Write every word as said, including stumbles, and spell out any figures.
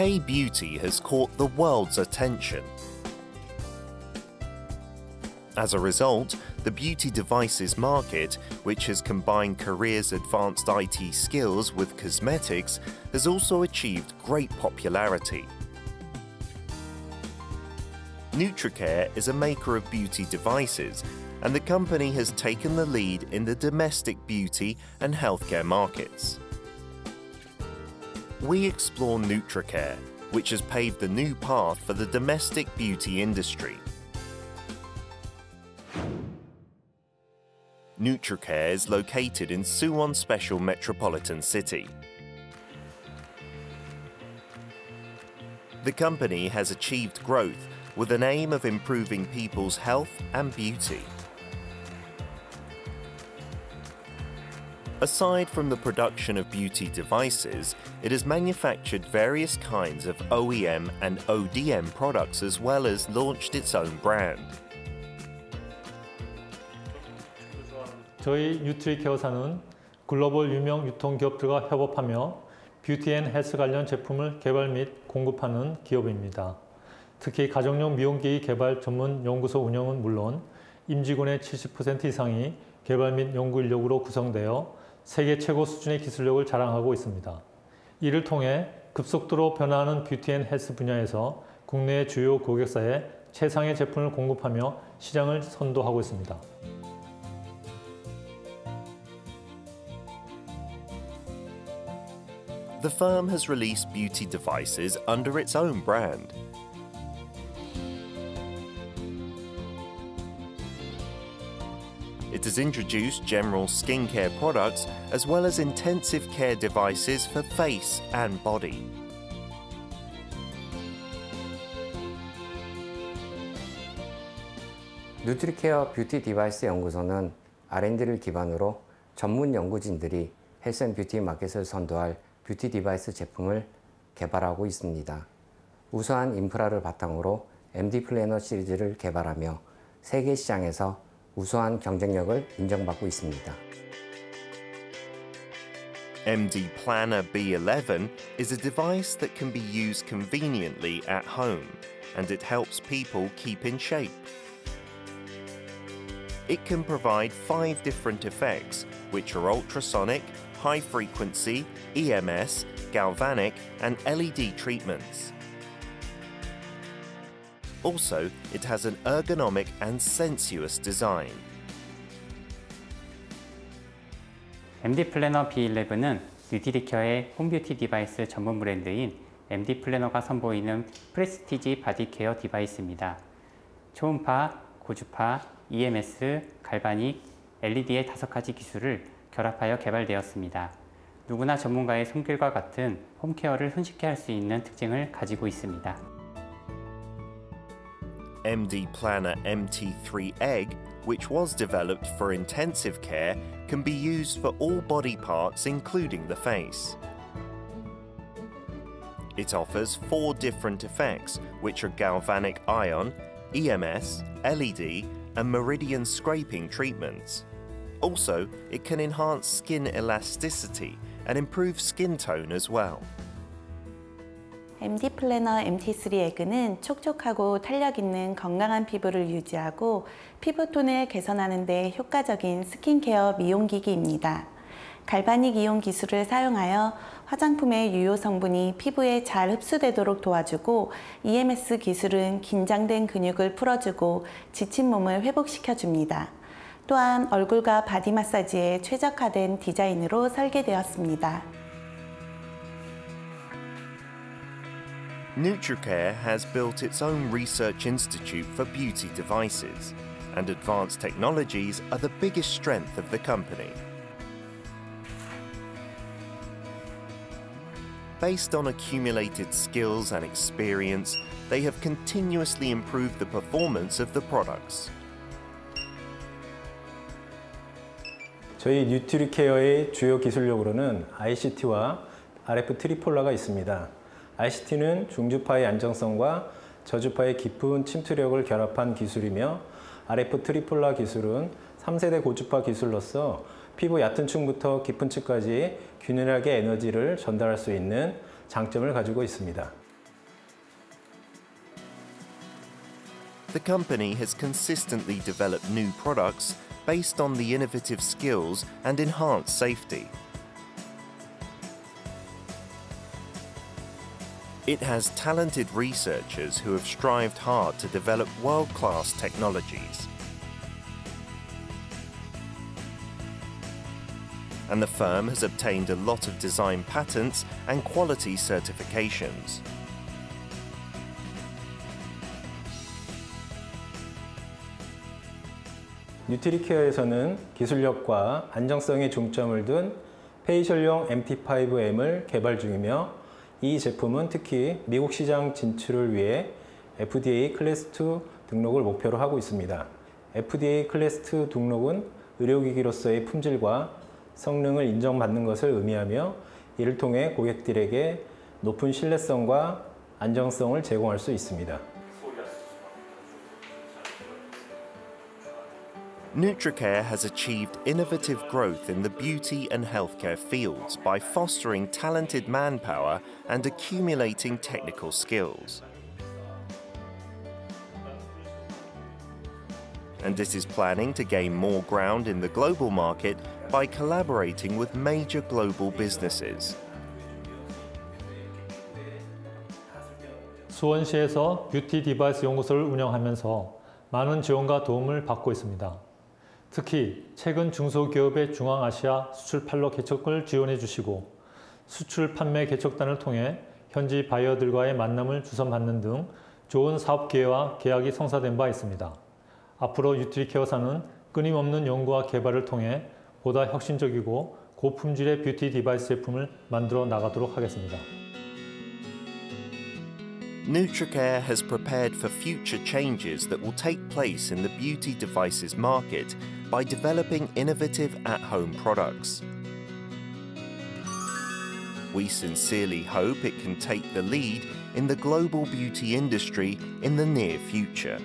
K-Beauty has caught the world's attention. As a result, the beauty devices market, which has combined Korea's advanced I T skills with cosmetics, has also achieved great popularity. Nutricare is a maker of beauty devices, and the company has taken the lead in the domestic beauty and healthcare markets. We explore Nutricare, which has paved a new path for the domestic beauty industry. Nutricare is located in Suwon Special Metropolitan City. The company has achieved growth with an aim of improving people's health and beauty. Aside from the production of beauty devices, it has manufactured various kinds of O E M and O D M products as well as launched its own brand. 저희 뉴트리케어사는 글로벌 유명 유통기업들과 협업하며 뷰티 앤 헬스 관련 제품을 개발 및 공급하는 기업입니다. 특히 가정용 미용기기 개발 전문 연구소 운영은 물론 임직원의 칠십 퍼센트 이상이 개발 및 연구 인력으로 구성되어 세계 최고 수준의 기술력을 자랑하고 있습니다. 이를 통해 급속도로 변화하는 뷰티 앤 헬스 분야에서 국내의 주요 고객사에 최상의 제품을 공급하며 시장을 선도하고 있습니다. The firm has released beauty devices under its own brand. It has introduced general skincare products as well as intensive care devices for face and body. 누트리케어 뷰티 디바이스 연구소는 알 앤 디를 기반으로 전문 연구진들이 헬스 앤 뷰티 마켓을 선도할 뷰티 디바이스 제품을 개발하고 있습니다. 우수한 인프라를 바탕으로 엠디 플래너 시리즈를 개발하며 세계 시장에서 우수한 경쟁력을 인정받고 있습니다. 엠디 Planner 비 eleven is a device that can be used conveniently at home, and it helps people keep in shape. It can provide five different effects, which are ultrasonic, high frequency, E M S, galvanic and L E D treatments. Also, it has an ergonomic and sensuous design. 엠디 Planner 비 eleven은 뉴트리케어의 홈뷰티 디바이스 전문 브랜드인 엠디 Planner가 선보이는 프레스티지 바디 케어 디바이스입니다. 초음파, 고주파, 이 엠 에스, 갈바닉, 엘 이 디의 다섯 가지 기술을 결합하여 개발되었습니다. 누구나 전문가의 손길과 같은 홈케어를 손쉽게 할 수 있는 특징을 가지고 있습니다. 엠디 Planner M T three Egg, which was developed for intensive care, can be used for all body parts including the face. It offers four different effects, which are galvanic ion, E M S, L E D and meridian scraping treatments. Also, it can enhance skin elasticity and improve skin tone as well. 엠디 Planner 엠티 쓰리 에그는 촉촉하고 탄력 있는 건강한 피부를 유지하고 피부톤을 개선하는 데 효과적인 스킨케어 미용기기입니다. 갈바닉 이온 기술을 사용하여 화장품의 유효 성분이 피부에 잘 흡수되도록 도와주고 이 엠 에스 기술은 긴장된 근육을 풀어주고 지친 몸을 회복시켜줍니다. 또한 얼굴과 바디 마사지에 최적화된 디자인으로 설계되었습니다. Nutricare has built its own research institute for beauty devices, and advanced technologies are the biggest strength of the company. Based on accumulated skills and experience, they have continuously improved the performance of the products. 저희 뉴트리케어의 주요 기술력으로는 아이 씨 티와 알 에프 트리폴라가 있습니다. 아이 씨 티는 중주파의 안정성과 저주파의 깊은 침투력을 결합한 기술이며 알 에프 트리폴라 기술은 삼 세대 고주파 기술로서 피부 얕은 층부터 깊은 층까지 균일하게 에너지를 전달할 수 있는 장점을 가지고 있습니다. The company has consistently developed new products based on the innovative skills and enhanced safety. It has talented researchers who have strived hard to develop world-class technologies. And the firm has obtained a lot of design patents and quality certifications. 뉴트리케어에서는 기술력과 안정성에 중점을 둔 페이셜용 엠티 파이브 엠을 개발 중이며 이 제품은 특히 미국 시장 진출을 위해 에프디에이 클래스 투 등록을 목표로 하고 있습니다. 에프디에이 클래스 투 등록은 의료기기로서의 품질과 성능을 인정받는 것을 의미하며 이를 통해 고객들에게 높은 신뢰성과 안정성을 제공할 수 있습니다. Nutricare has achieved innovative growth in the beauty and healthcare fields by fostering talented manpower and accumulating technical skills. And it is planning to gain more ground in the global market by collaborating with major global businesses. 수원시에서 뷰티 디바이스 연구소를 운영하면서 많은 지원과 도움을 받고 있습니다. 특히 최근 중소기업의 중앙아시아 수출 판로 개척을 지원해 주시고 수출 판매 개척단을 통해 현지 바이어들과의 만남을 주선받는 등 좋은 사업 기회와 계약이 성사된 바 있습니다. 앞으로 뉴트리케어사는 끊임없는 연구와 개발을 통해 보다 혁신적이고 고품질의 뷰티 디바이스 제품을 만들어 나가도록 하겠습니다. Nutricare has prepared for future changes that will take place in the beauty devices market by developing innovative at-home products. We sincerely hope it can take the lead in the global beauty industry in the near future.